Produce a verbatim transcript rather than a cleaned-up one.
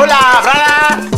¡Hola, Brada!